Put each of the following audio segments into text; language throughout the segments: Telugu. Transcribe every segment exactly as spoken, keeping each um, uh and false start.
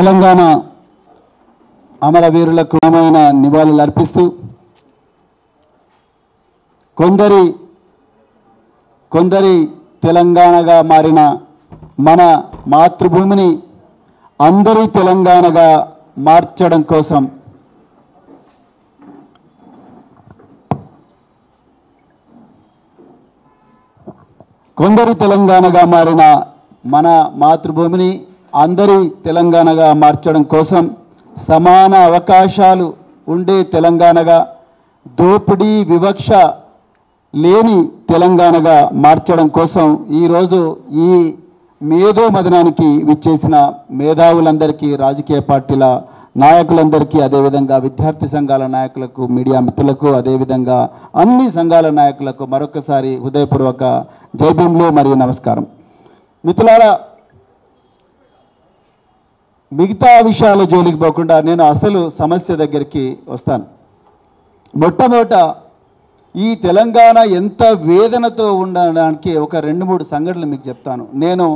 తెలంగాణ అమరవీరులకు నామైన నివాళులు అర్పిస్తూ కొందరి కొందరి తెలంగాణగా మారిన మన మాతృభూమిని అందరి తెలంగాణగా మార్చడం కోసం కొందరి తెలంగాణగా మారిన మన మాతృభూమిని అందరి తెలంగాణగా మార్చడం కోసం సమాన అవకాశాలు ఉండే తెలంగాణగా దోపిడీ వివక్ష లేని తెలంగాణగా మార్చడం కోసం ఈరోజు ఈ మేధో మదనానికి విచ్చేసిన మేధావులందరికీ రాజకీయ పార్టీల నాయకులందరికీ అదేవిధంగా విద్యార్థి సంఘాల నాయకులకు మీడియా మిత్రులకు అదేవిధంగా అన్ని సంఘాల నాయకులకు మరొకసారి హృదయపూర్వక జైభీంలు మరియు నమస్కారం. మిత్రులారా, మిగతా విషయాల జోలికి పోకుండా నేను అసలు సమస్య దగ్గరికి వస్తాను. మొట్టమొదట ఈ తెలంగాణ ఎంత వేదనతో ఉండడానికి ఒక రెండు మూడు సంఘటనలు మీకు చెప్తాను. నేను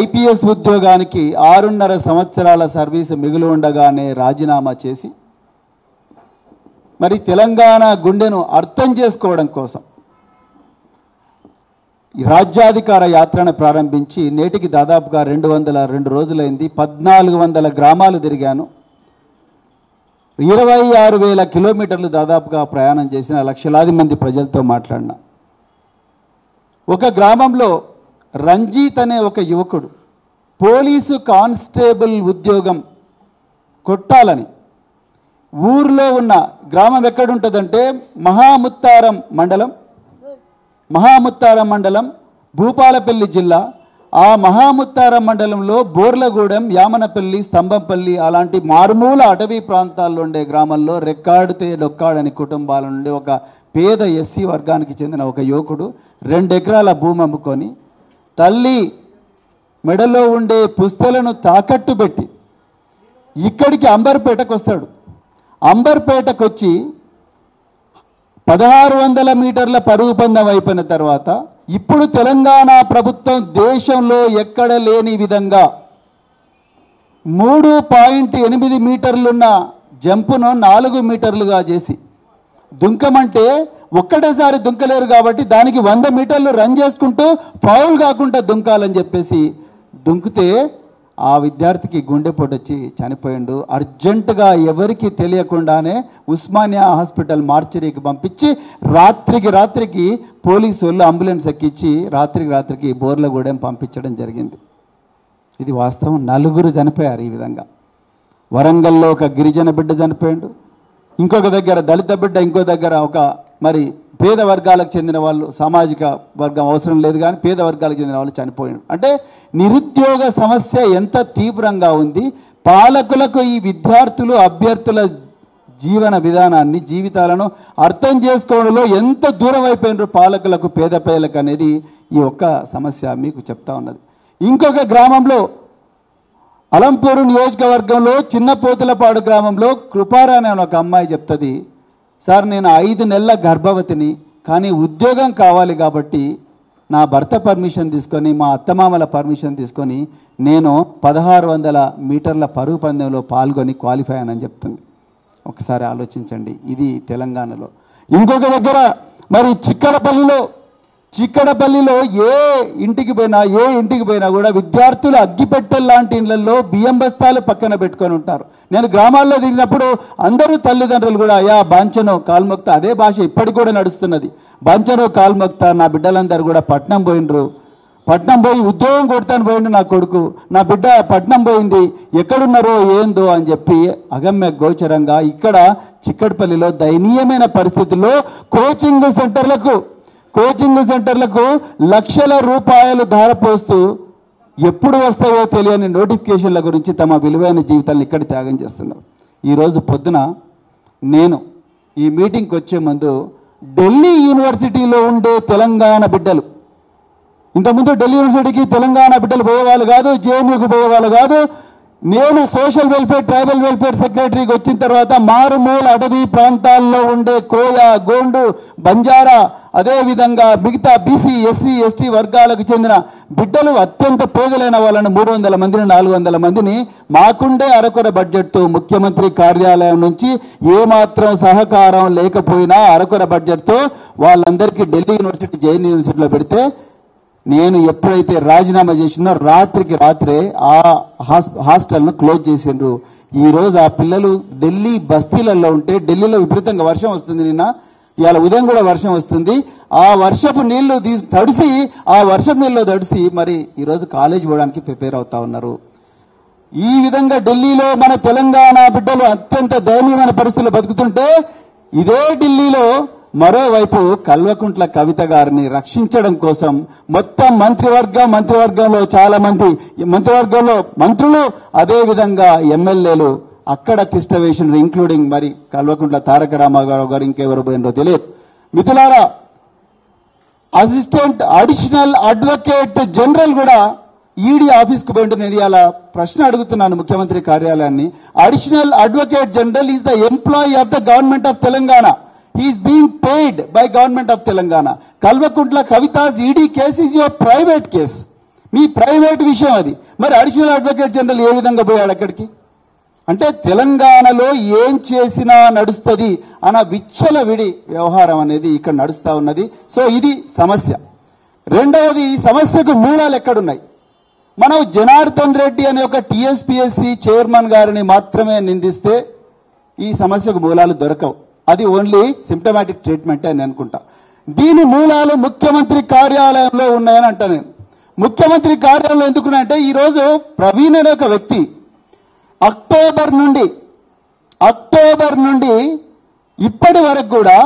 ఐపీఎస్ ఉద్యోగానికి ఆరున్నర సంవత్సరాల సర్వీసు మిగిలి ఉండగానే రాజీనామా చేసి మరి తెలంగాణ గుండెను అర్థం చేసుకోవడం కోసం రాజ్యాధికార యాత్రను ప్రారంభించి నేటికి దాదాపుగా రెండు వందల రెండు రోజులైంది. పద్నాలుగు వందల గ్రామాలు తిరిగాను. ఇరవై ఆరు వేల కిలోమీటర్లు దాదాపుగా ప్రయాణం చేసిన లక్షలాది మంది ప్రజలతో మాట్లాడిన ఒక గ్రామంలో రంజిత్ అనే ఒక యువకుడు పోలీసు కానిస్టేబుల్ ఉద్యోగం కొట్టాలని ఊర్లో ఉన్న గ్రామం ఎక్కడుంటుందంటే మహాముత్తారం మండలం మహాముత్తారం మండలం భూపాలపల్లి జిల్లా. ఆ మహాముత్తారం మండలంలో బోర్లగూడెం, యామనపల్లి, స్తంభంపల్లి అలాంటి మారుమూల అటవీ ప్రాంతాల్లో ఉండే గ్రామాల్లో రెక్కాడితే డొక్కాడని కుటుంబాల నుండి ఒక పేద ఎస్సీ వర్గానికి చెందిన ఒక యువకుడు రెండెకరాల భూమి అమ్ముకొని తల్లి మెడలో ఉండే పుస్తలను తాకట్టు పెట్టి ఇక్కడికి అంబర్పేటకు వస్తాడు. అంబర్పేటకు వచ్చి పదహారు వందల మీటర్ల పరుగు పందెం అయిపోయిన తర్వాత ఇప్పుడు తెలంగాణ ప్రభుత్వం దేశంలో ఎక్కడ లేని విధంగా మూడు పాయింట్ ఎనిమిది మీటర్లున్న జంపును నాలుగు మీటర్లుగా చేసి దుంకమంటే ఒక్కటేసారి దుంకలేరు కాబట్టి దానికి వంద మీటర్లు రన్ చేసుకుంటూ ఫౌల్ కాకుండా దుంకాలని చెప్పేసి దుంకితే ఆ విద్యార్థికి గుండెపోటు వచ్చి చనిపోయిండు. అర్జెంటుగా ఎవరికి తెలియకుండానే ఉస్మానియా హాస్పిటల్ మార్చరీకి పంపించి రాత్రికి రాత్రికి పోలీసు వాళ్ళు అంబులెన్స్ ఎక్కించి రాత్రికి రాత్రికి బోర్లగూడెం పంపించడం జరిగింది. ఇది వాస్తవం. నలుగురు చనిపోయారు ఈ విధంగా. వరంగల్లో ఒక గిరిజన బిడ్డ చనిపోయిండు, ఇంకొక దగ్గర దళిత బిడ్డ, ఇంకో దగ్గర ఒక మరి పేద వర్గాలకు చెందిన వాళ్ళు, సామాజిక వర్గం అవసరం లేదు కానీ పేద వర్గాలకు చెందిన వాళ్ళు చనిపోయారు. అంటే నిరుద్యోగ సమస్య ఎంత తీవ్రంగా ఉంది. పాలకులకు ఈ విద్యార్థులు అభ్యర్థుల జీవన విధానాన్ని, జీవితాలను అర్థం చేసుకోవడంలో ఎంత దూరం అయిపోయినారు పాలకులకు, పేద పేదలకు అనేది ఈ ఒక్క సమస్య మీకు చెప్తా ఉన్నది. ఇంకొక గ్రామంలో అలంపూరు నియోజకవర్గంలో చిన్నపోతులపాడు గ్రామంలో కృపారాణి అనే ఒక అమ్మాయి చెప్తుంది, సార్ నేను ఐదు నెలల గర్భవతిని, కానీ ఉద్యోగం కావాలి కాబట్టి నా భర్త పర్మిషన్ తీసుకొని మా అత్తమామల పర్మిషన్ తీసుకొని నేను పదహారు వందల మీటర్ల పరుగు పందెంలో పాల్గొని క్వాలిఫై అని చెప్తుంది. ఒకసారి ఆలోచించండి, ఇది తెలంగాణలో. ఇంకొక దగ్గర మరి చిక్కడపల్లిలో చిక్కడపల్లిలో ఏ ఇంటికి పోయినా ఏ ఇంటికి పోయినా కూడా విద్యార్థులు అగ్గిపెట్టెలు లాంటి ఇళ్లలో బియ్యం బస్తాలు పక్కన పెట్టుకొని ఉంటారు. నేను గ్రామాల్లో తిరిగినప్పుడు అందరూ తల్లిదండ్రులు కూడా అయ్యా బాంచను కాల్మొక్తా, అదే భాష ఇప్పటికి కూడా నడుస్తున్నది. బాంచను కాల్మొక్తా, నా బిడ్డలందరూ కూడా పట్నం పోయినరు, పట్నం పోయి ఉద్యోగం కొడతాను పోయిండు నా కొడుకు, నా బిడ్డ పట్నం పోయింది, ఎక్కడున్నారో ఏందో అని చెప్పి అగమ్య గోచరంగా ఇక్కడ చిక్కడపల్లిలో దయనీయమైన పరిస్థితుల్లో కోచింగ్ సెంటర్లకు కోచింగ్ సెంటర్లకు లక్షల రూపాయలు ధారపోస్తూ ఎప్పుడు వస్తాయో తెలియని నోటిఫికేషన్ల గురించి తమ విలువైన జీవితాలను ఇక్కడ త్యాగం చేస్తున్నారు. ఈరోజు పొద్దున నేను ఈ మీటింగ్కి వచ్చే ముందు ఢిల్లీ యూనివర్సిటీలో ఉండే తెలంగాణ బిడ్డలు, ఇంతకుముందు ఢిల్లీ యూనివర్సిటీకి తెలంగాణ బిడ్డలు పోయేవాళ్ళు కాదు, జేఎన్యూకి పోయేవాళ్ళు కాదు, నేను సోషల్ వెల్ఫేర్ ట్రైబల్ వెల్ఫేర్ సెక్రటరీకి వచ్చిన తర్వాత మారుమూల అడవి ప్రాంతాల్లో ఉండే కోయ గోండు బంజారా అదేవిధంగా మిగతా బీసీ ఎస్సీ ఎస్టీ వర్గాలకు చెందిన బిడ్డలు అత్యంత పేదలైన వాళ్ళని మూడు వందల మందిని నాలుగు వందల మందిని మాకుండే అరకొర బడ్జెట్తో ముఖ్యమంత్రి కార్యాలయం నుంచి ఏమాత్రం సహకారం లేకపోయినా అరకొర బడ్జెట్తో వాళ్ళందరికీ ఢిల్లీ యూనివర్సిటీ జైన్ యూనివర్సిటీలో పెడితే నేను ఎప్పుడైతే రాజీనామా చేసినా రాత్రికి రాత్రే ఆ హాస్టల్ను క్లోజ్ చేసిండ్రు. ఈ రోజు ఆ పిల్లలు ఢిల్లీ బస్తీలలో ఉంటే ఢిల్లీలో విపరీతంగా వర్షం వస్తుంది, నిన్న ఇవాళ ఉదయం కూడా వర్షం వస్తుంది. ఆ వర్షపు నీళ్లు తడిసి ఆ వర్షపు నీళ్ళు తడిసి మరి ఈరోజు కాలేజ్ పోవడానికి ప్రిపేర్ అవుతా ఉన్నారు. ఈ విధంగా ఢిల్లీలో మన తెలంగాణ బిడ్డలు అత్యంత దయనీయమైన పరిస్థితులు బతుకుతుంటే ఇదే ఢిల్లీలో మరోవైపు కల్వకుంట్ల కవిత గారిని రక్షించడం కోసం మొత్తం మంత్రివర్గం మంత్రివర్గంలో చాలా మంది మంత్రివర్గంలో మంత్రులు అదేవిధంగా ఎమ్మెల్యేలు అక్కడ తిష్టవేసినారు, ఇంక్లూడింగ్ మరి కల్వకుంట్ల తారక రామారావు గారు ఇంకెవరు పోయినో తెలియదు. మిథులారా, అసిస్టెంట్ అడిషనల్ అడ్వకేట్ జనరల్ కూడా ఈడీ ఆఫీస్కు పోయింటే నేను ఇవాళ ప్రశ్న అడుగుతున్నాను ముఖ్యమంత్రి కార్యాలయాన్ని. Additional advocate general is the employee of the government of Telangana. He is being paid by government of Telangana. Kalvakuntla Kavita's E D case is your private case. Me private విషయం అది. మరి అడిషనల్ అడ్వకేట్ జనరల్ ఏ విధంగా పోయాడు అక్కడికి అంటే తెలంగాణలో ఏం చేసినా నడుస్తుంది అన్న విచ్చల విడి వ్యవహారం అనేది ఇక్కడ నడుస్తూ ఉన్నది. సో ఇది సమస్య. రెండవది, ఈ సమస్యకు మూలాలు ఎక్కడున్నాయి? మనం జనార్దన్ రెడ్డి అనే ఒక టీఎస్పీఎస్సీ చైర్మన్ గారిని మాత్రమే నిందిస్తే ఈ సమస్యకు మూలాలు దొరకవు. అది ఓన్లీ సిమ్టమాటిక్ ట్రీట్మెంట్ అని అనుకుంటా. దీని మూలాలు ముఖ్యమంత్రి కార్యాలయంలో ఉన్నాయని అంటా నేను. ముఖ్యమంత్రి కార్యాలయంలో ఎందుకున్నాయంటే ఈరోజు ప్రవీణ్ అనే ఒక వ్యక్తి అక్టోబర్ నుండి అక్టోబర్ నుండి ఇప్పటి వరకు కూడా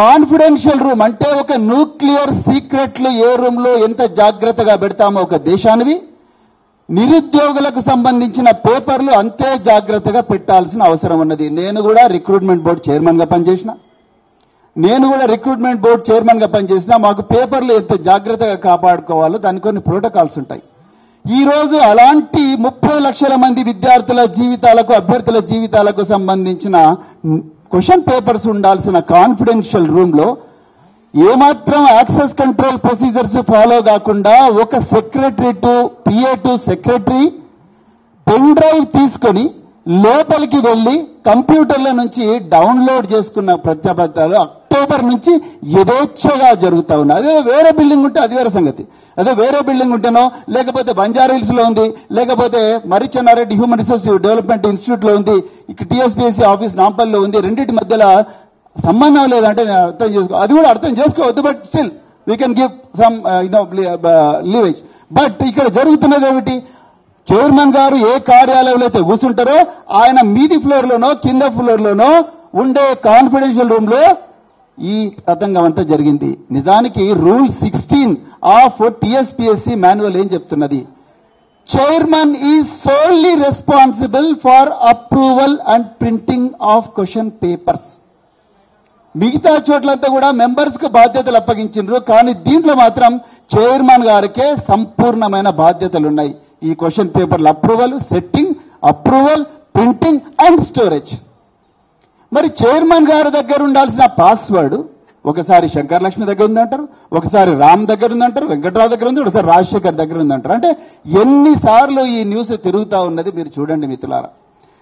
కాన్ఫిడెన్షియల్ రూమ్ అంటే ఒక న్యూక్లియర్ సీక్రెట్లు ఏ రూమ్లో ఎంత జాగ్రత్తగా పెడతామో ఒక దేశానివి, నిరుద్యోగులకు సంబంధించిన పేపర్లు అంతే జాగ్రత్తగా పెట్టాల్సిన అవసరం ఉన్నది. నేను కూడా రిక్రూట్మెంట్ బోర్డు చైర్మన్గా పనిచేసిన నేను కూడా రిక్రూట్మెంట్ బోర్డు చైర్మన్గా పనిచేసిన మాకు పేపర్లు ఎంత జాగ్రత్తగా కాపాడుకోవాలో దాని కొన్ని ప్రోటోకాల్స్ ఉంటాయి. ఈరోజు అలాంటి ముప్పై లక్షల మంది విద్యార్థుల జీవితాలకు అభ్యర్థుల జీవితాలకు సంబంధించిన క్వశ్చన్ పేపర్స్ ఉండాల్సిన కాన్ఫిడెన్షియల్ రూమ్లో ఏమాత్రం యాక్సెస్ కంట్రోల్ ప్రొసీజర్స్ ఫాలో కాకుండా ఒక secretary to PA to secretary pen drive తీసుకొని లోపలికి వెళ్లి కంప్యూటర్ల నుంచి డౌన్లోడ్ చేసుకున్న ప్రత్యాపత్రాలు అక్టోబర్ నుంచి యథేచ్ఛగా జరుగుతా ఉన్నాయి. అదే వేరే బిల్డింగ్ ఉంటే అది వేరే సంగతి, అదే వేరే బిల్డింగ్ ఉంటేనో లేకపోతే బంజారాహిల్స్లో ఉంది, లేకపోతే మర్రిచెన్నారెడ్డి హ్యూమన్ రిసోర్స్ డెవలప్మెంట్ ఇన్స్టిట్యూట్లో ఉంది, ఇక్కడ టీఎస్పీఎస్సీ ఆఫీస్ నాంపల్లో ఉంది, రెండింటి మధ్యలో సంబంధం లేదంటే నేను అర్థం చేసుకో అది కూడా అర్థం చేసుకోవద్దు. But still we can give some you know leeway. But ఇక్కడ జరుగుతున్నది ఏమిటి? చైర్మన్ గారు ఏ కార్యాలయంలో అయితే కూర్చుంటారో ఆయన మీది ఫ్లోర్లోనో కింద ఫ్లోర్లోనో ఉండే కాన్ఫిడెన్షియల్ రూమ్లో ఈ తతంగం అంతా జరిగింది. నిజానికి rule sixteen of TSPSC manual ఏం చెప్తున్నది? Chairman is solely responsible for approval and printing of question papers. మిగతా చోట్లంతా కూడా మెంబర్స్ కు బాధ్యతలు అప్పగించారు, కానీ దీంట్లో మాత్రం చైర్మన్ గారికే సంపూర్ణమైన బాధ్యతలు ఉన్నాయి. ఈ క్వశ్చన్ పేపర్ల approval, setting, approval, printing and storage. మరి చైర్మన్ గారి దగ్గర ఉండాల్సిన పాస్వర్డ్ ఒకసారి శంకర్ లక్ష్మి దగ్గర ఉందంటారు, ఒకసారి రామ్ దగ్గర ఉందంటారు, వెంకట్రావు దగ్గర ఉంది, ఒకసారి రాజశేఖర్ దగ్గర ఉందంటారు. అంటే ఎన్నిసార్లు ఈ న్యూస్ తిరుగుతా ఉన్నది మీరు చూడండి మిత్రులారా.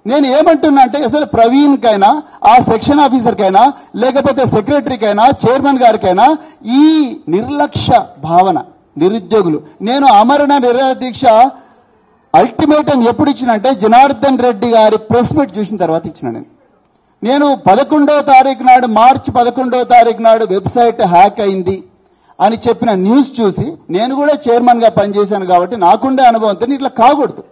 నేను ఏమంటున్నా అంటే అసలు ప్రవీణ్ కైనా ఆ సెక్షన్ ఆఫీసర్కైనా లేకపోతే సెక్రటరీకైనా చైర్మన్ గారికైనా ఈ నిర్లక్ష్య భావన, నిరుద్యోగులు నేను అమరణ నిరాదీక్ష అల్టిమేటం ఎప్పుడు ఇచ్చినంటే జనార్దన్ రెడ్డి గారి ప్రెస్ మీట్ చూసిన తర్వాత ఇచ్చిన నేను. నేను పదకొండవ తారీఖు నాడు మార్చి పదకొండవ తారీఖు నాడు వెబ్సైట్ హ్యాక్ అయింది అని చెప్పిన న్యూస్ చూసి, నేను కూడా చైర్మన్గా పనిచేశాను కాబట్టి నాకుండే అనుభవంతో ఇట్లా కాకూడదు.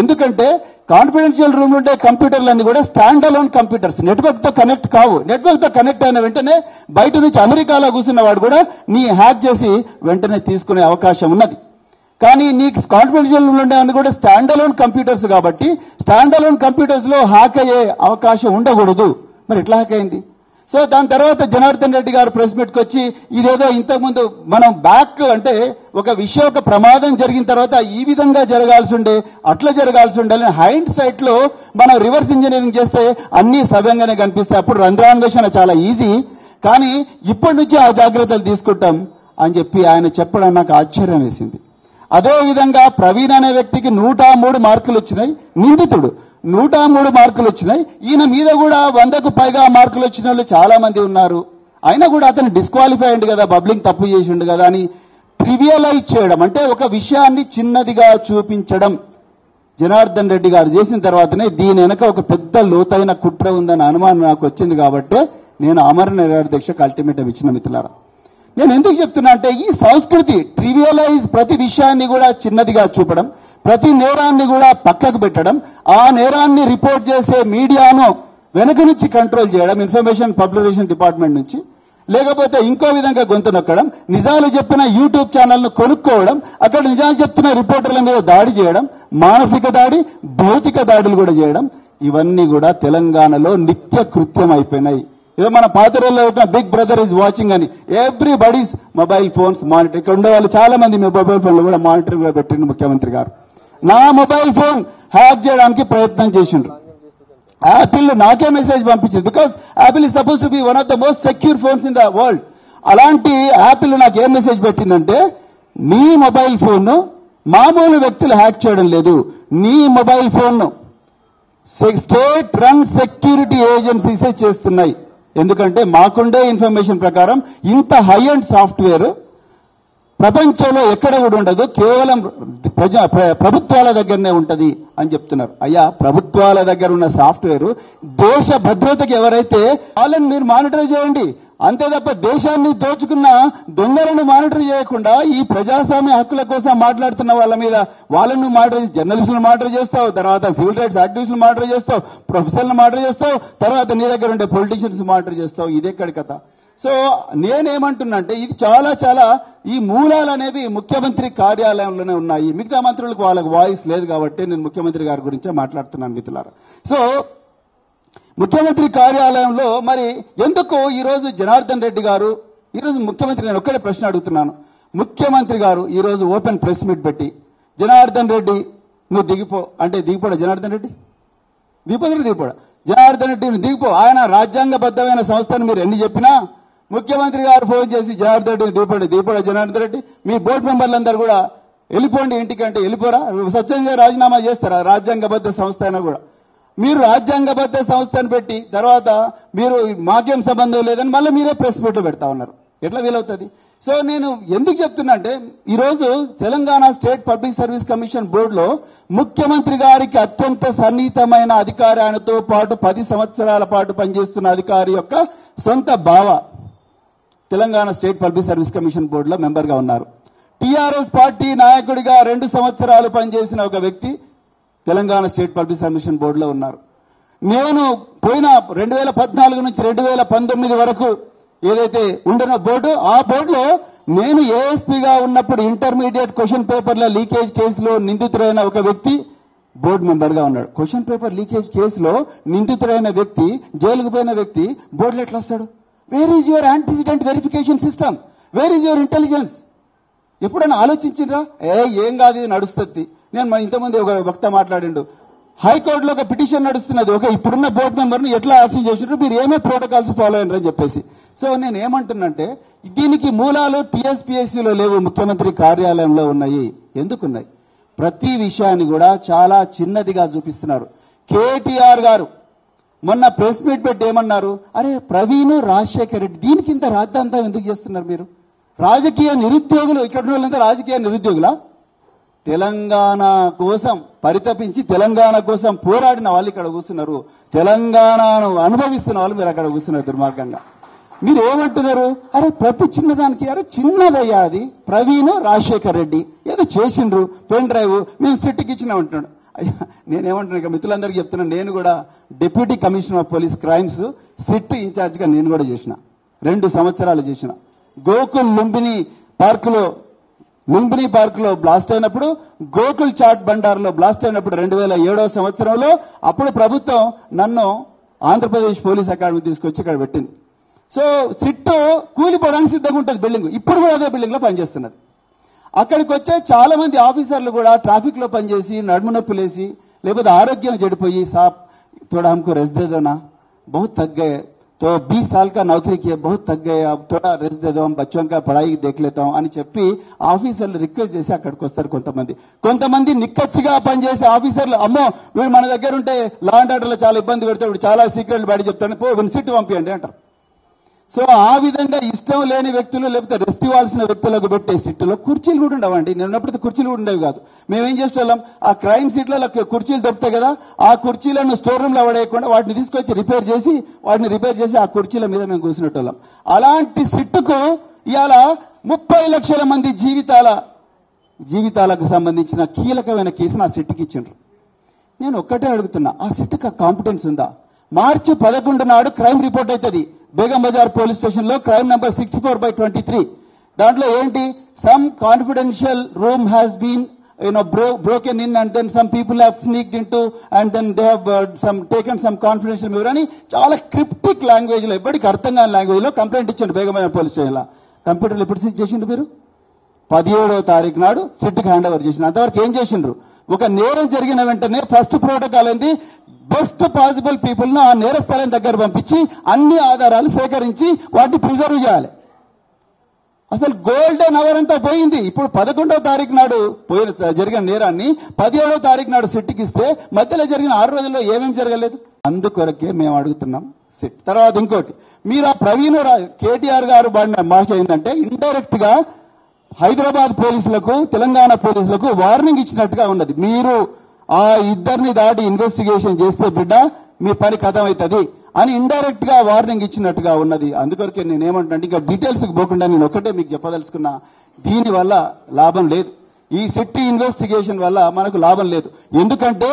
ఎందుకంటే కాన్ఫిడెన్షియల్ రూమ్ ఉండే కంప్యూటర్లన్నీ కూడా స్టాండ్ అలోన్ కంప్యూటర్స్, నెట్వర్క్తో కనెక్ట్ కావు. నెట్వర్క్తో కనెక్ట్ అయిన వెంటనే బయట నుంచి అమెరికాలో కూర్చున్నవాడు కూడా నీ హ్యాక్ చేసి వెంటనే తీసుకునే అవకాశం ఉన్నది. కానీ నీకు కాన్ఫిడెన్షియల్ రూమ్ ఉండేవన్నీ కూడా స్టాండ్ అలోన్ కంప్యూటర్స్ కాబట్టి స్టాండ్ అలోన్ కంప్యూటర్స్లో హ్యాక్ అయ్యే అవకాశం ఉండకూడదు. మరి ఎట్లా హ్యాక్ అయింది? సో దాని తర్వాత జనార్దన్ రెడ్డి గారు ప్రెస్ మీట్ కి వచ్చి ఇదేదో ఇంతకుముందు మనం బ్యాక్ అంటే ఒక విషయం ఒక ప్రమాదం జరిగిన తర్వాత ఈ విధంగా జరగాల్సి ఉండే అట్లా జరగాల్సి ఉండాలని హైండ్ సైట్ లో మనం రివర్స్ ఇంజనీరింగ్ చేస్తే అన్ని సవ్యంగానే కనిపిస్తాయి. అప్పుడు రంధ్రాన్వేషణ చాలా ఈజీ, కానీ ఇప్పటి నుంచి ఆ జాగ్రత్తలు తీసుకుంటాం అని చెప్పి ఆయన చెప్పడం నాకు ఆశ్చర్యం వేసింది. అదేవిధంగా ప్రవీణ్ అనే వ్యక్తికి నూట మూడు మార్కులు వచ్చినాయి, నిందితుడు నూట మూడు మార్కులు వచ్చినాయి, ఈయన మీద కూడా వందకు పైగా మార్కులు వచ్చిన వాళ్ళు చాలా మంది ఉన్నారు. అయినా కూడా అతను డిస్క్వాలిఫై అయ్యింది కదా, బబ్లింగ్ తప్పు చేసిండు కదా అని ట్రివియలైజ్ చేయడం అంటే ఒక విషయాన్ని చిన్నదిగా చూపించడం జనార్దన్ రెడ్డి గారు చేసిన తర్వాతనే దీని వెనక ఒక పెద్ద లోతైన కుట్ర ఉందని అనుమానం నాకు వచ్చింది. కాబట్టి నేను అమర నిరాధ్యక్షకు అల్టిమేటం ఇచ్చిన మిత్రులారా. నేను ఎందుకు చెప్తున్నా అంటే ఈ సంస్కృతి ట్రివియలైజ్, ప్రతి విషయాన్ని కూడా చిన్నదిగా చూపడం, ప్రతి నేరాన్ని కూడా పక్కకు పెట్టడం, ఆ నేరాన్ని రిపోర్ట్ చేసే మీడియాను వెనక నుంచి కంట్రోల్ చేయడం, ఇన్ఫర్మేషన్ పబ్లికేషన్ డిపార్ట్మెంట్ నుంచి, లేకపోతే ఇంకో విధంగా గొంతు నొక్కడం, నిజాలు చెప్పిన యూట్యూబ్ ఛానల్ను కొనుక్కోవడం, అక్కడ నిజాలు చెప్తున్న రిపోర్టర్ల మీద దాడి చేయడం, మానసిక దాడి భౌతిక దాడులు కూడా చేయడం, ఇవన్నీ కూడా తెలంగాణలో నిత్య కృత్యం అయిపోయినాయి. ఏదో మన పాత రోజుల్లో బిగ్ బ్రదర్ ఈజ్ వాచింగ్ అని ఎవ్రీబడీస్ మొబైల్ ఫోన్స్ మానిటర్, ఇక్కడ ఉండే వాళ్ళు చాలా మంది మొబైల్ ఫోన్లు కూడా మానిటర్ కూడా పెట్టిండు ముఖ్యమంత్రి గారు. నా మొబైల్ ఫోన్ హ్యాక్ చేయడానికి ప్రయత్నం చేసిండ్రు. యాపిల్ నాకే మెసేజ్ పంపించింది, because Apple is suppose to be one of the most secure phones in the world. అలాంటి యాపిల్ నాకు ఏం మెసేజ్ పెట్టిందంటే, నీ మొబైల్ ఫోన్ మామూలు వ్యక్తులు హ్యాక్ చేయడం లేదు, నీ mobile phone state run security ఏజెన్సీసే చేస్తున్నాయి. ఎందుకంటే మాకుండే ఇన్ఫర్మేషన్ ప్రకారం ఇంత హై అండ్ సాఫ్ట్వేర్ ప్రపంచంలో ఎక్కడ కూడా ఉండదు, కేవలం ప్రజా ప్రభుత్వాల దగ్గరనే ఉంటది అని చెప్తున్నారు. అయ్యా, ప్రభుత్వాల దగ్గర ఉన్న సాఫ్ట్వేర్ దేశ భద్రతకి ఎవరైతే వాళ్ళని మీరు మానిటర్ చేయండి, అంతే తప్ప దేశాన్ని దోచుకున్న దొంగలను మానిటర్ చేయకుండా ఈ ప్రజాస్వామ్య హక్కుల కోసం మాట్లాడుతున్న వాళ్ళ మీద వాళ్ళను మానిటర్ చేసి జర్నలిస్టులను మానిటర్ చేస్తావు, తర్వాత సివిల్ రైట్స్ యాక్టివిస్టులు మానిటర్ చేస్తావు, ప్రొఫెసర్లు మానిటర్ చేస్తావు, తర్వాత నీ దగ్గర ఉండే పొలిటీషియన్స్ మానిటర్ చేస్తావు. ఇదెక్కడి కథ? సో నేనేమంటున్నా అంటే ఇది చాలా చాలా ఈ మూలాలు అనేవి ముఖ్యమంత్రి కార్యాలయంలోనే ఉన్నాయి. మిగతా మంత్రులకు వాళ్ళకి వాయిస్ లేదు కాబట్టి నేను ముఖ్యమంత్రి గారి గురించే మాట్లాడుతున్నాను మిత్రులారా. సో ముఖ్యమంత్రి కార్యాలయంలో మరి ఎందుకు ఈరోజు జనార్దన్ రెడ్డి గారు ఈరోజు ముఖ్యమంత్రి, నేను ఒక్కడే ప్రశ్న అడుగుతున్నాను, ముఖ్యమంత్రి గారు ఈరోజు ఓపెన్ ప్రెస్ మీట్ పెట్టి జనార్దన్ రెడ్డి నువ్వు దిగిపో అంటే దిగిపోడా జనార్దన్ రెడ్డి? దిగిపోతే దిగిపోడా జనార్దన్ రెడ్డి దిగిపో, ఆయన రాజ్యాంగబద్ధమైన సంస్థను మీరు ఎన్ని చెప్పినా ముఖ్యమంత్రి గారు ఫోన్ చేసి జనార్దన్ రెడ్డిని దిగిపోండి, దిగిపోడా జనార్దన్ రెడ్డి, మీ బోర్డు మెంబర్లందరూ కూడా వెళ్ళిపోండి ఇంటికి అంటే వెళ్ళిపోరా? సత్యంగా రాజీనామా చేస్తారా? రాజ్యాంగబద్ధ సంస్థ అయినా కూడా మీరు రాజ్యాంగబద్ధ సంస్థను పెట్టి తర్వాత మీరు మాకేం సంబంధం లేదని మళ్ళీ మీరే ప్రెస్ మీట్లు పెడతా ఉన్నారు, ఎట్లా వీలవుతుంది? సో నేను ఎందుకు చెప్తున్నా అంటే ఈరోజు Telangana state public service commission బోర్డులో ముఖ్యమంత్రి గారికి అత్యంత సన్నిహితమైన అధికారి, ఆయనతో పాటు పది సంవత్సరాల పాటు పనిచేస్తున్న అధికారి యొక్క సొంత బావ Telangana state public service commission బోర్డులో మెంబర్గా ఉన్నారు. టీఆర్ఎస్ పార్టీ నాయకుడిగా రెండు సంవత్సరాలు పనిచేసిన ఒక వ్యక్తి తెలంగాణ స్టేట్ పబ్లిక్ కమిషన్ బోర్డులో ఉన్నారు. నేను పోయిన రెండు వేల పద్నాలుగు నుంచి రెండు వేల పంతొమ్మిది వరకు ఏదైతే ఉండిన బోర్డు, ఆ బోర్డులో నేను ఏఎస్పీగా ఉన్నప్పుడు ఇంటర్మీడియట్ క్వశ్చన్ పేపర్ల లీకేజ్ కేసులో నిందితుడైన ఒక వ్యక్తి బోర్డు మెంబర్గా ఉన్నాడు. క్వశ్చన్ పేపర్ లీకేజ్ కేసులో నిందితుడైన వ్యక్తి, జైలుకు పోయిన వ్యక్తి బోర్డులో ఎట్లా వస్తాడు? Where is your antecedent verification system, where is your intelligence? ఎప్పుడైనా ఆలోచించిండ్రా? ఏ ఏం కాదు ఇది నడుస్తుంది. నేను ఇంతమంది ఒక వక్త మాట్లాడిండు, హైకోర్టులో ఒక పిటిషన్ నడుస్తున్నది, ఒక ఇప్పుడున్న బోర్డు మెంబర్ను ఎట్లా యాక్షన్ చేసినారు, మీరు ఏమే ప్రోటోకాల్స్ ఫాలో అయినారు అని చెప్పేసి. సో నేను ఏమంటున్నంటే దీనికి మూలాలు టీఎస్పీఎస్సీలో లేవు, ముఖ్యమంత్రి కార్యాలయంలో ఉన్నాయి. ఎందుకున్నాయి? ప్రతి విషయాన్ని కూడా చాలా చిన్నదిగా చూపిస్తున్నారు. కేటీఆర్ గారు మొన్న ప్రెస్ మీట్ పెట్టి ఏమన్నారు? అరే ప్రవీణ్, రాజశేఖర్ రెడ్డి దీనికి ఇంత రాద్ధాంతం ఎందుకు చేస్తున్నారు మీరు? రాజకీయ నిరుద్యోగులు ఇక్కడ ఉన్న వాళ్ళంతా రాజకీయ నిరుద్యోగులా? తెలంగాణ కోసం పరితపించి తెలంగాణ కోసం పోరాడిన వాళ్ళు ఇక్కడ కూర్చున్నారు, తెలంగాణను అనుభవిస్తున్న వాళ్ళు మీరు అక్కడ కూర్చున్నారు. దుర్మార్గంగా మీరు ఏమంటున్నారు? అరే ప్రతి చిన్నదానికి, అరే చిన్నదయ్యా అది, ప్రవీణ్ రాజశేఖర్ రెడ్డి ఏదో చేసిండ్రు పెన్ డ్రైవ్ మేము సిట్కి ఇచ్చినాం అంటున్నాడు. నేనేమంటున్నా ఇక మిత్రులందరికీ చెప్తున్నాను, నేను కూడా deputy commissioner of police crimes SIT ఇన్ఛార్జిగా నేను కూడా చేసిన, రెండు సంవత్సరాలు చేసిన. గోకుల్ లుంబిని పార్కులో లుంబిని పార్కులో బ్లాస్ట్ అయినప్పుడు, గోకుల్ చాట్ బండార్లో బ్లాస్ట్ అయినప్పుడు రెండు వేల ఏడవ సంవత్సరంలో అప్పుడు ప్రభుత్వం నన్ను ఆంధ్రప్రదేశ్ పోలీస్ అకాడమీ తీసుకొచ్చి ఇక్కడ పెట్టింది. సో సిట్ కూలిపోవడానికి సిద్ధంగా ఉంటుంది బిల్డింగ్. ఇప్పుడు కూడా అదే బిల్డింగ్లో పనిచేస్తున్నారు. అక్కడికి వచ్చే చాలా మంది ఆఫీసర్లు కూడా ట్రాఫిక్లో పనిచేసి నడుము నొప్పులేసి లేకపోతే ఆరోగ్యం చెడిపోయి సాప్ తోడా హమ్కు రెస్ దే దోనా బహుత్ తక్ గే తో बीस సాల్ కా నౌకరీ కియే బహుత్ తక్ గే అబ్ తోడా రెస్ దే దో హమ్ బచ్చోన్ కా పడాయి దేఖ్ లేతాం అని చెప్పి ఆఫీసర్లు రిక్వెస్ట్ చేసి అక్కడికి వస్తారు. కొంతమంది కొంతమంది నిక్కచ్చిగా పనిచేసే ఆఫీసర్లు అమ్మో వీడు మన దగ్గర ఉంటే లా అండ్ ఆర్డర్లో చాలా ఇబ్బంది పెడతాడు, వీడు చాలా సీక్రెట్లు బయట చెప్తాడు, పో వీడిని సిట్ పంపియండి అంటారు. సో ఆ విధంగా ఇష్టం లేని వ్యక్తులు లేకపోతే రెస్ట్ ఇవ్వాల్సిన వ్యక్తులకు పెట్టే సిట్లో కుర్చీలు కూడా ఉండవండి. నేను ఉన్నప్పుడు కుర్చీలు కూడా ఉండేవి కాదు. మేమేం చేసేవాళ్ళం, ఆ క్రైమ్ సీట్లో కుర్చీలు దొరుకుతాయి కదా, ఆ కుర్చీలను స్టోర్ రూమ్లో పడేయకుండా వాటిని తీసుకొచ్చి రిపేర్ చేసి వాటిని రిపేర్ చేసి ఆ కుర్చీల మీద మేము కూర్చునేటోళ్ళం. అలాంటి సిట్టుకు ఇవాళ ముప్పై లక్షల మంది జీవితాల జీవితాలకు సంబంధించిన కీలకమైన కేసును ఆ సిట్టుకి ఇచ్చిండ్రు. నేను ఒక్కటే అడుగుతున్నా, ఆ సిట్టుకు ఆ కాంపిటెన్స్ ఉందా? మార్చి పదకొండు నాడు క్రైమ్ రిపోర్ట్ అవుతుంది బేగం బజార్ పోలీస్ స్టేషన్ లో, crime number sixty four by twenty three దాంట్లో ఏంటి, some confidential room has been you know bro broken in and then some people have sneaked in to and then they have some taken some confidential memory అని చాలా క్రిప్టిక్ లాంగ్వేజ్ లో ఎప్పటికీ అర్థం కాని లాంగ్వేజ్ లో కంప్లైంట్ ఇచ్చాడు బేగం బజార్ పోలీస్ స్టేషన్ లో. కంప్యూటర్లు ఎప్పుడు సిట్ చేసిండ్రు మీరు? పదిహేడవ తారీఖు నాడు సిట్కి హ్యాండ్ ఓవర్ చేసిండ్రు. అంతవరకు ఏం చేసిండ్రు? ఒక నేరం జరిగిన వెంటనే ఫస్ట్ ప్రోటోకాల్ ఏంది, బెస్ట్ పాసిబుల్ పీపుల్ ను ఆ నేరస్థలం దగ్గర పంపించి అన్ని ఆధారాలు సేకరించి వాటిని ప్రిజర్వ్ చేయాలి. అసలు గోల్డెన్ అవర్ అంతా పోయింది. ఇప్పుడు పదకొండవ తారీఖు నాడు పోయిన జరిగిన నేరాన్ని పదిహేడవ తారీఖు నాడు సిట్కి ఇస్తే మధ్యలో జరిగిన ఆరు రోజుల్లో ఏమేమి జరగలేదు. అందుకొరకే మేము అడుగుతున్నాం సిట్. తర్వాత ఇంకోటి, మీరు ఆ ప్రవీణ్ రావు కేటీఆర్ గారు వాడిన మాట ఏంటంటే ఇండైరెక్ట్ గా హైదరాబాద్ పోలీసులకు తెలంగాణ పోలీసులకు వార్నింగ్ ఇచ్చినట్టుగా ఉన్నది. మీరు ఆ ఇద్దరిని దాటి ఇన్వెస్టిగేషన్ చేస్తే బిడ్డ మీ పని కథం అవుతుంది అని ఇండైరెక్ట్ గా వార్నింగ్ ఇచ్చినట్టుగా ఉన్నది. అందుకొరకే నేనేమంటున్నా, ఇంకా డీటెయిల్స్ పోకుండా నేను ఒకటే మీకు చెప్పదలుచుకున్నా, దీనివల్ల లాభం లేదు. ఈ సిట్టి ఇన్వెస్టిగేషన్ వల్ల మనకు లాభం లేదు. ఎందుకంటే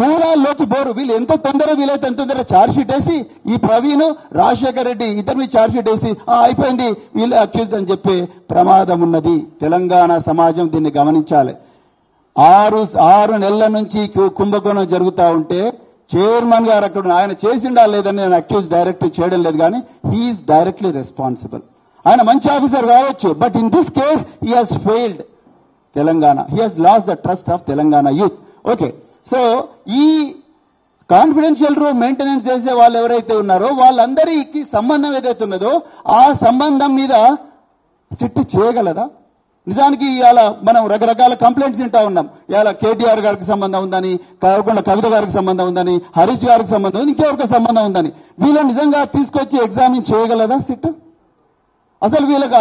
మూలాల్లోకి పోరు. వీళ్ళు ఎంత తొందర వీలైతే అంత తొందర ఛార్జ్ షీట్ వేసి ఈ ప్రవీణ్ రాజశేఖర రెడ్డి ఇద్దరి మీద ఛార్జ్ షీట్ వేసి అయిపోయింది వీళ్ళు అక్యూజ్డ్ అని చెప్పే ప్రమాదం ఉన్నది. తెలంగాణ సమాజం దీన్ని గమనించాలి. ఆరు ఆరు నెలల నుంచి కుంభకోణం జరుగుతూ ఉంటే చైర్మన్ గారు అక్కడ ఆయన చేసిండా లేదని నేను అక్యూజ్ డైరెక్ట్ చేయడం లేదు, కానీ హీఈస్ డైరెక్ట్లీ రెస్పాన్సిబుల్. ఆయన మంచి ఆఫీసర్ కావచ్చు, but in this case he has failed Telangana. He has loss the trust of Telangana youth. Okay, so ఈ కాన్ఫిడెన్షియల్ రూమ్ మెయింటెనెన్స్ చేసే వాళ్ళు ఎవరైతే ఉన్నారో వాళ్ళందరికీ సంబంధం ఏదైతే ఉన్నదో ఆ సంబంధం మీద సిట్ చేయగలదా? నిజానికి ఇవాళ మనం రకరకాల కంప్లైంట్స్ వింటా ఉన్నాం. ఇవాళ కేటీఆర్ గారికి సంబంధం ఉందని, కాకుండా కవిత గారికి సంబంధం ఉందని, హరీష్ గారికి సంబంధం ఉంది, ఇంకెవరికి సంబంధం ఉందని. వీళ్ళు నిజంగా తీసుకొచ్చి ఎగ్జామిన్ చేయగలదా సిట్? అసలు వీళ్ళకి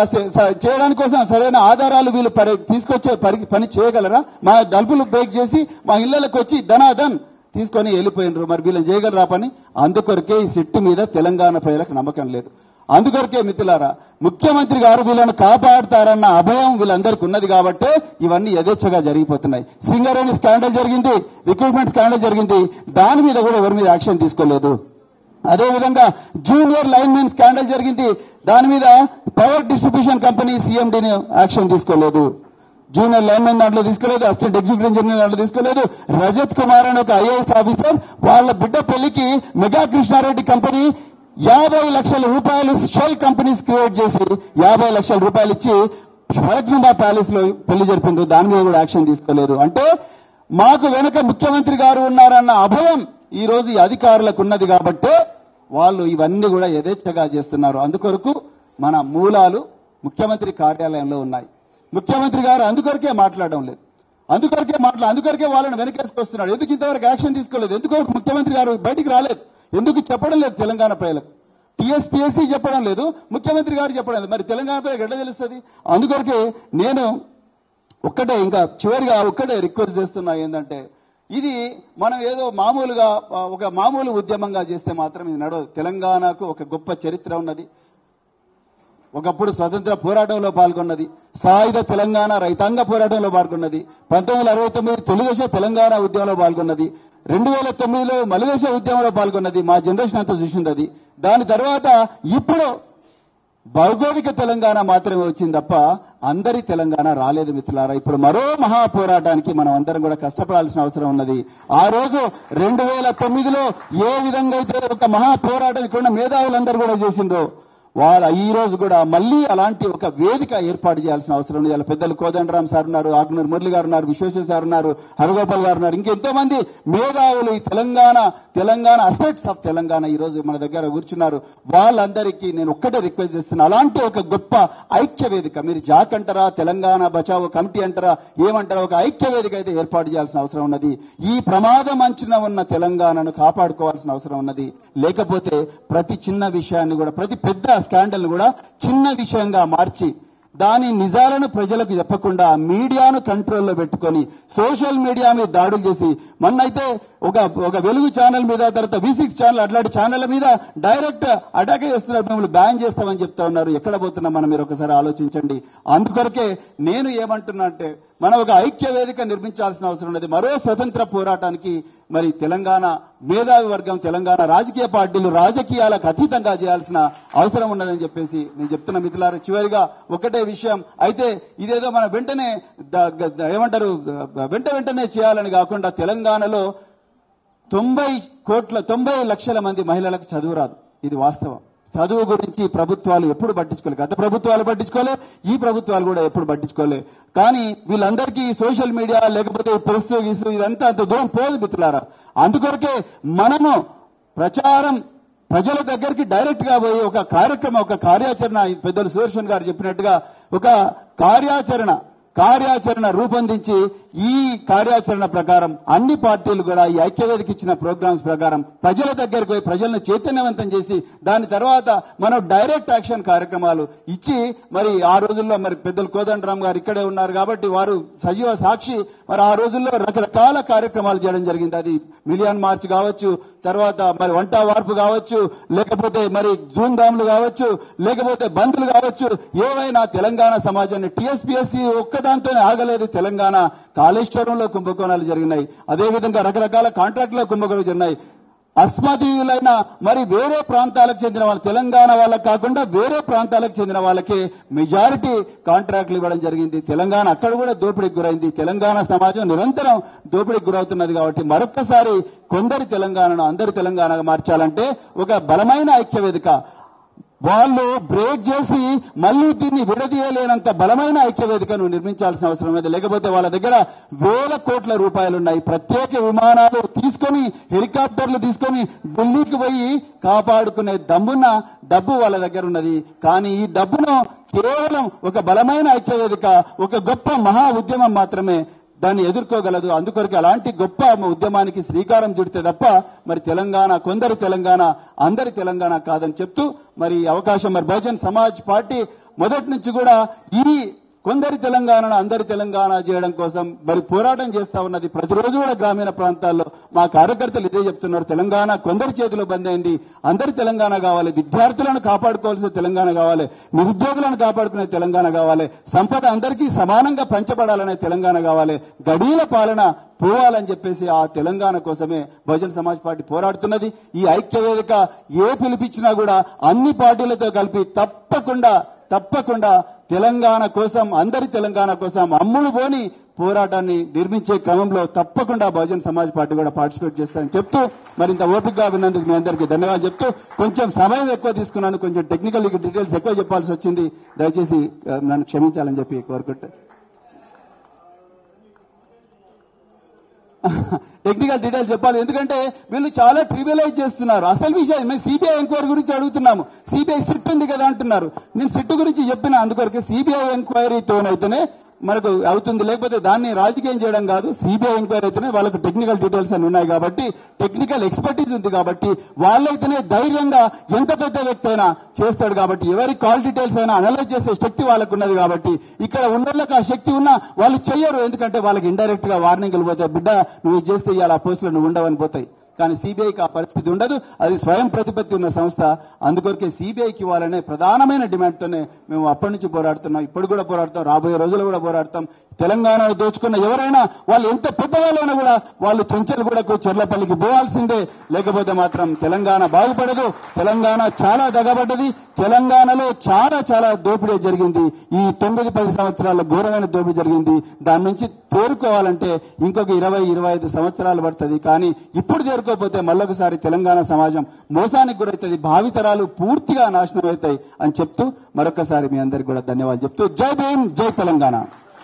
చేయడానికి కోసం సరైన ఆధారాలు వీళ్ళు తీసుకొచ్చే పని చేయగలరా? మా డబ్బులు బ్రేక్ చేసి మా ఇళ్లకు వచ్చి ధనాధన్ తీసుకొని వెళ్ళిపోయినరు, మరి వీళ్ళని చేయగలరా పని? అందుకొరకే ఈ సిట్ మీద తెలంగాణ ప్రజలకు నమ్మకం లేదు. అందుకొరకే మిత్రులారా, ముఖ్యమంత్రి గారు వీళ్ళను కాపాడుతారన్న అభయం వీళ్ళందరికీ ఉన్నది కాబట్టి ఇవన్నీ యథేచ్ఛగా జరిగిపోతున్నాయి. సింగరేణి స్కాండల్ జరిగింది, రిక్రూట్మెంట్ స్కాండల్ జరిగింది, దాని మీద కూడా ఎవరి మీద యాక్షన్ తీసుకోలేదు. అదేవిధంగా జూనియర్ లైన్ మెన్ స్కాండల్ జరిగింది, దాని మీద పవర్ డిస్ట్రిబ్యూషన్ కంపెనీ సీఎండీని యాక్షన్ తీసుకోలేదు. జూనియర్ లైన్ మెన్ దాంట్లో తీసుకోలేదు, అసిస్టెంట్ ఎగ్జిక్యూటివ్ ఇంజనీర్ దాంట్లో తీసుకోలేదు. రజత్ కుమార్ అని ఒక ఐఏఎస్ ఆఫీసర్ వాళ్ళ బిడ్డ పెళ్లికి మెగా కృష్ణారెడ్డి కంపెనీ యాభై లక్షల రూపాయలు షెల్ కంపెనీస్ క్రియేట్ చేసి యాభై లక్షల రూపాయలు ఇచ్చి షరగ్నుబా ప్యాలెస్ లో పెళ్లి జరిపిండ్రు, దాని మీద కూడా యాక్షన్ తీసుకోలేదు. అంటే మాకు వెనుక ముఖ్యమంత్రి గారు ఉన్నారన్న అభయం ఈ రోజు ఈ అధికారులకు ఉన్నది కాబట్టి వాళ్ళు ఇవన్నీ కూడా యథేచ్ఛగా చేస్తున్నారు. అందుకొరకు మన మూలాలు ముఖ్యమంత్రి కార్యాలయంలో ఉన్నాయి. ముఖ్యమంత్రి గారు అందుకొరకే మాట్లాడడం లేదు, అందుకొరకే మాట్లా అందుకొరకే వాళ్ళని వెనకేసుకొస్తున్నాడు. ఎందుకు ఇంతవరకు యాక్షన్ తీసుకోలేదు? ఎందుకొరకు ముఖ్యమంత్రి గారు బయటికి రాలేదు? ఎందుకు చెప్పడం లేదు తెలంగాణ ప్రజలకు? టీఎస్పీఎస్సీ చెప్పడం లేదు, ముఖ్యమంత్రి గారు చెప్పడం లేదు, మరి తెలంగాణ ప్రజలకు ఎట్లా తెలుస్తుంది? అందుకొరకే నేను ఒక్కటే ఇంకా చివరిగా ఒక్కటే రిక్వెస్ట్ చేస్తున్నా ఏంటంటే, ఇది మనం ఏదో మామూలుగా ఒక మామూలు ఉద్యమంగా చేస్తే మాత్రం ఇది నడవదు. తెలంగాణకు ఒక గొప్ప చరిత్ర ఉన్నది, ఒకప్పుడు స్వతంత్ర పోరాటంలో పాల్గొన్నది, సాయుధ తెలంగాణ రైతాంగ పోరాటంలో పాల్గొన్నది, పంతొమ్మిది వందల అరవై తొమ్మిది తెలుగుదేశం తెలంగాణ ఉద్యమంలో పాల్గొన్నది, రెండు వేల తొమ్మిదిలో మలిదేశ ఉద్యమంలో పాల్గొన్నది. మా జనరేషన్ అంతా చూసింది అది. దాని తర్వాత ఇప్పుడు భౌగోళిక తెలంగాణ మాత్రమే వచ్చింది తప్ప అందరి తెలంగాణ రాలేదు మిత్రులారా. ఇప్పుడు మరో మహా పోరాటానికి మనం అందరం కూడా కష్టపడాల్సిన అవసరం ఉన్నది. ఆ రోజు రెండు వేల తొమ్మిదిలో ఏ విధంగా అయితే ఒక మహా పోరాటం ఇక్కడ ఉన్న మేధావులందరూ కూడా చేసిండ్రో వాళ్ళ ఈ రోజు కూడా మళ్ళీ అలాంటి ఒక వేదిక ఏర్పాటు చేయాల్సిన అవసరం ఉంది. వాళ్ళ పెద్దలు కోదండరామ్ సార్ ఉన్నారు, ఆగ్నూరు మురళి గారు ఉన్నారు, విశ్వేశ్వర సార్ ఉన్నారు, హరగోపాల్ గారు ఉన్నారు, ఇంకెంతో మంది మేధావులు ఈ తెలంగాణ తెలంగాణ అసెట్స్ ఆఫ్ తెలంగాణ ఈ రోజు మన దగ్గర కూర్చున్నారు. వాళ్ళందరికీ నేను ఒక్కటే రిక్వెస్ట్ చేస్తున్నా, అలాంటి ఒక గొప్ప ఐక్య వేదిక, మీరు జాక్ అంటారా, తెలంగాణ బచావో కమిటీ అంటారా, ఏమంటారా, ఒక ఐక్య వేదిక అయితే ఏర్పాటు చేయాల్సిన అవసరం ఉన్నది. ఈ ప్రమాదం అంచున ఉన్న తెలంగాణను కాపాడుకోవాల్సిన అవసరం ఉన్నది. లేకపోతే ప్రతి చిన్న విషయాన్ని కూడా, ప్రతి పెద్ద స్కాండల్ కూడా చిన్న విషయంగా మార్చి దాని నిజాలను ప్రజలకు చెప్పకుండా మీడియాను కంట్రోల్లో పెట్టుకొని సోషల్ మీడియా మీద దాడులు చేసి, మొన్నైతే ఒక ఒక వెలుగు ఛానల్ మీద, తర్వాత వి సిక్స్ ఛానల్, అట్లాంటి ఛానళ్ల మీద డైరెక్ట్ అటాక్ చేస్తున్నారు. మిమ్మల్ని బ్యాన్ చేస్తామని చెప్తా ఉన్నారు. ఎక్కడ పోతున్నా మనం మీరు ఒకసారి ఆలోచించండి. అందుకొరకే నేను ఏమంటున్నా అంటే మనం ఒక ఐక్య వేదిక నిర్మించాల్సిన అవసరం ఉన్నది. మరో స్వతంత్ర పోరాటానికి మరి తెలంగాణ మేధావి వర్గం, తెలంగాణ రాజకీయ పార్టీలు రాజకీయాలకు అతీతంగా చేయాల్సిన అవసరం ఉన్నదని చెప్పేసి నేను చెప్తున్నా. మిత్రులారా, చివరిగా ఒకటే విషయం, అయితే ఇదేదో మనం వెంటనే ఏమంటారు వెంట వెంటనే చేయాలని కాకుండా, తెలంగాణలో తొంభై కోట్ల తొంభై లక్షల మంది మహిళలకు చదువు రాదు. ఇది వాస్తవం. చదువు గురించి ప్రభుత్వాలు ఎప్పుడు పట్టించుకోలేదు, గత ప్రభుత్వాలు పట్టించుకోలే, ఈ ప్రభుత్వాలు కూడా ఎప్పుడు పట్టించుకోలే. కానీ వీళ్ళందరికీ సోషల్ మీడియా లేకపోతే ప్రెస్ ఇసు ఇదంతా అంత దూరం పోదు మిత్రులారా. అందుకొరకే మనము ప్రచారం ప్రజల దగ్గరికి డైరెక్ట్ గా పోయి ఒక కార్యక్రమం, ఒక కార్యాచరణ, పెద్దలు సుదర్శన్ గారు చెప్పినట్టుగా ఒక కార్యాచరణ కార్యాచరణ రూపొందించి ఈ కార్యాచరణ ప్రకారం అన్ని పార్టీలు కూడా ఈ ఐక్యవేదిక ఇచ్చిన ప్రోగ్రామ్స్ ప్రకారం ప్రజల దగ్గరకు పోయి ప్రజలను చైతన్యవంతం చేసి దాని తర్వాత మనం డైరెక్ట్ యాక్షన్ కార్యక్రమాలు ఇచ్చి, మరి ఆ రోజుల్లో మరి పెద్దలు కోదండరామ్ గారు ఇక్కడే ఉన్నారు కాబట్టి వారు సజీవ సాక్షి. మరి ఆ రోజుల్లో రకరకాల కార్యక్రమాలు చేయడం జరిగింది. అది మిలియన్ మార్చ్ కావచ్చు, తర్వాత మరి వంట వార్పు కావచ్చు, లేకపోతే మరి ధూమ్ధాములు కావచ్చు, లేకపోతే బంద్లు కావచ్చు, ఏవైనా తెలంగాణ సమాజాన్ని టీఎస్పీఎస్సీ ఒక్క దాంతోనే ఆగలేదు. తెలంగాణ కాళేశ్వరంలో కుంభకోణాలు జరిగినాయి, అదేవిధంగా రకరకాల కాంట్రాక్టులో కుంభకోణాలు జరిగినాయి. అస్మదీయులైన మరి వేరే ప్రాంతాలకు చెందిన వాళ్ళు, తెలంగాణ వాళ్ళకు కాకుండా వేరే ప్రాంతాలకు చెందిన వాళ్ళకి మెజారిటీ కాంట్రాక్టులు ఇవ్వడం జరిగింది. తెలంగాణ అక్కడ కూడా దోపిడీకి గురైంది. తెలంగాణ సమాజం నిరంతరం దోపిడీకి గురవుతున్నది. కాబట్టి మరొక్కసారి కొందరి తెలంగాణను అందరి తెలంగాణగా మార్చాలంటే ఒక బలమైన ఐక్యవేదిక, వాళ్ళు బ్రేక్ చేసి మళ్లీ దీన్ని విడదీయలేనంత బలమైన ఐక్యవేదికను నిర్మించాల్సిన అవసరం లేదు. లేకపోతే వాళ్ళ దగ్గర వేల కోట్ల రూపాయలున్నాయి, ప్రత్యేక విమానాలు తీసుకొని, హెలికాప్టర్లు తీసుకొని ఢిల్లీకి పోయి కాపాడుకునే దమ్మున్న డబ్బు వాళ్ళ దగ్గర ఉన్నది. కానీ ఈ డబ్బును కేవలం ఒక బలమైన ఐక్యవేదిక, ఒక గొప్ప మహా ఉద్యమం మాత్రమే దాన్ని ఎదుర్కోగలదు. అందుకొరకు అలాంటి గొప్ప ఉద్యమానికి శ్రీకారం చుడితే తప్ప మరి తెలంగాణ కొందరు తెలంగాణ అందరి తెలంగాణ కాదని చెప్తూ, మరి అవకాశం మరి బహుజన్ సమాజ్ పార్టీ మొదటి నుంచి కూడా ఈ కొందరి తెలంగాణను అందరి తెలంగాణ చేయడం కోసం మరి పోరాటం చేస్తా ఉన్నది. ప్రతిరోజు కూడా గ్రామీణ ప్రాంతాల్లో మా కార్యకర్తలు ఇదే చెప్తున్నారు, తెలంగాణ కొందరి చేతిలో బంద్ అయింది, అందరి తెలంగాణ కావాలి, విద్యార్థులను కాపాడుకోవాల్సిన తెలంగాణ కావాలి, నిరుద్యోగులను కాపాడుకునే తెలంగాణ కావాలి, సంపద అందరికీ సమానంగా పంచబడాలనే తెలంగాణ కావాలి, గడీల పాలన పోవాలని చెప్పేసి ఆ తెలంగాణ కోసమే బహుజన్ సమాజ్ పార్టీ పోరాడుతున్నది. ఈ ఐక్యవేదిక ఏ పిలిపించినా కూడా అన్ని పార్టీలతో కలిపి తప్పకుండా తప్పకుండా తెలంగాణ కోసం, అందరి తెలంగాణ కోసం అమ్ముడు పోని పోరాటాన్ని నిర్మించే క్రమంలో తప్పకుండా బహుజన్ సమాజ్ పార్టీ కూడా పార్టిసిపేట్ చేస్తానని చెప్తూ, మరింత ఓపికగా విన్నందుకు మీ అందరికీ ధన్యవాదాలు చెప్తూ, కొంచెం సమయం ఎక్కువ తీసుకున్నాను, కొంచెం టెక్నికల్ డీటెయిల్స్ ఎక్కువ చెప్పాల్సి వచ్చింది, దయచేసి నన్ను క్షమించాలని చెప్పి కోరుకుంటా. టెక్నికల్ డీటెయిల్స్ చెప్పాలి, ఎందుకంటే వీళ్ళు చాలా ట్రివిలైజ్ చేస్తున్నారు. అసలు విషయం మేము సిబిఐ ఎంక్వైరీ గురించి అడుగుతున్నాము, సిబిఐ సిట్ ఉంది కదా అంటున్నారు. నేను సిట్ గురించి చెప్పిన, అందుకొరకే సిబిఐ ఎంక్వైరీతోనైతేనే మనకు అవుతుంది, లేకపోతే దాన్ని రాజకీయం చేయడం కాదు. సిబిఐ ఎంక్వైరీ అయితేనే వాళ్ళకు టెక్నికల్ డీటెయిల్స్ అని ఉన్నాయి కాబట్టి, టెక్నికల్ ఎక్స్పర్టీస్ ఉంది కాబట్టి, వాళ్ళైతేనే ధైర్యంగా ఎంత పెద్ద వ్యక్తి అయినా చేస్తాడు కాబట్టి, ఎవరి కాల్ డీటెయిల్స్ అయినా అనలైజ్ చేసే శక్తి వాళ్ళకు ఉన్నది కాబట్టి, ఇక్కడ ఉన్నోళ్ళకి ఆ శక్తి ఉన్నా వాళ్ళు చెయ్యరు. ఎందుకంటే వాళ్ళకి ఇండైరెక్ట్ గా వార్నింగ్ పోతాయి, బిడ్డ నువ్వు చేస్తే ఇవాళ ఆ పోస్టులు నువ్వు ఉండవని పోతాయి. కానీ సిబిఐకి ఆ పరిస్థితి ఉండదు, అది స్వయం ప్రతిపత్తి ఉన్న సంస్థ. అందుకొరకే సిబిఐకి ఇవ్వాలనే ప్రధానమైన డిమాండ్తోనే మేము అప్పటి నుంచి పోరాడుతున్నాం, ఇప్పుడు కూడా పోరాడతాం, రాబోయే రోజులు కూడా పోరాడతాం. తెలంగాణ దోచుకున్న ఎవరైనా వాళ్ళు ఎంత పెద్దవాళ్ళైనా కూడా వాళ్ళు చెంచల్గూడకు చెర్లపల్లికి పోవాల్సిందే లేకపోతే మాత్రం తెలంగాణ బాగుపడదు తెలంగాణ చాలా దగబడ్డది తెలంగాణలో చాలా చాలా దోపిడీ జరిగింది ఈ తొమ్మిది పది సంవత్సరాల ఘోరమైన దోపిడీ జరిగింది దాని నుంచి తేరుకోవాలంటే ఇంకొక ఇరవై ఇరవై ఐదు సంవత్సరాలు పడుతుంది కానీ ఇప్పుడు తేరుకోకపోతే మళ్ళొకసారి తెలంగాణ సమాజం మోసానికి గురైతది భావితరాలు పూర్తిగా నాశనం అవుతాయి అని చెప్తూ మరొకసారి మీ అందరికీ కూడా ధన్యవాదాలు చెప్తూ జై భీమ్ జై తెలంగాణ।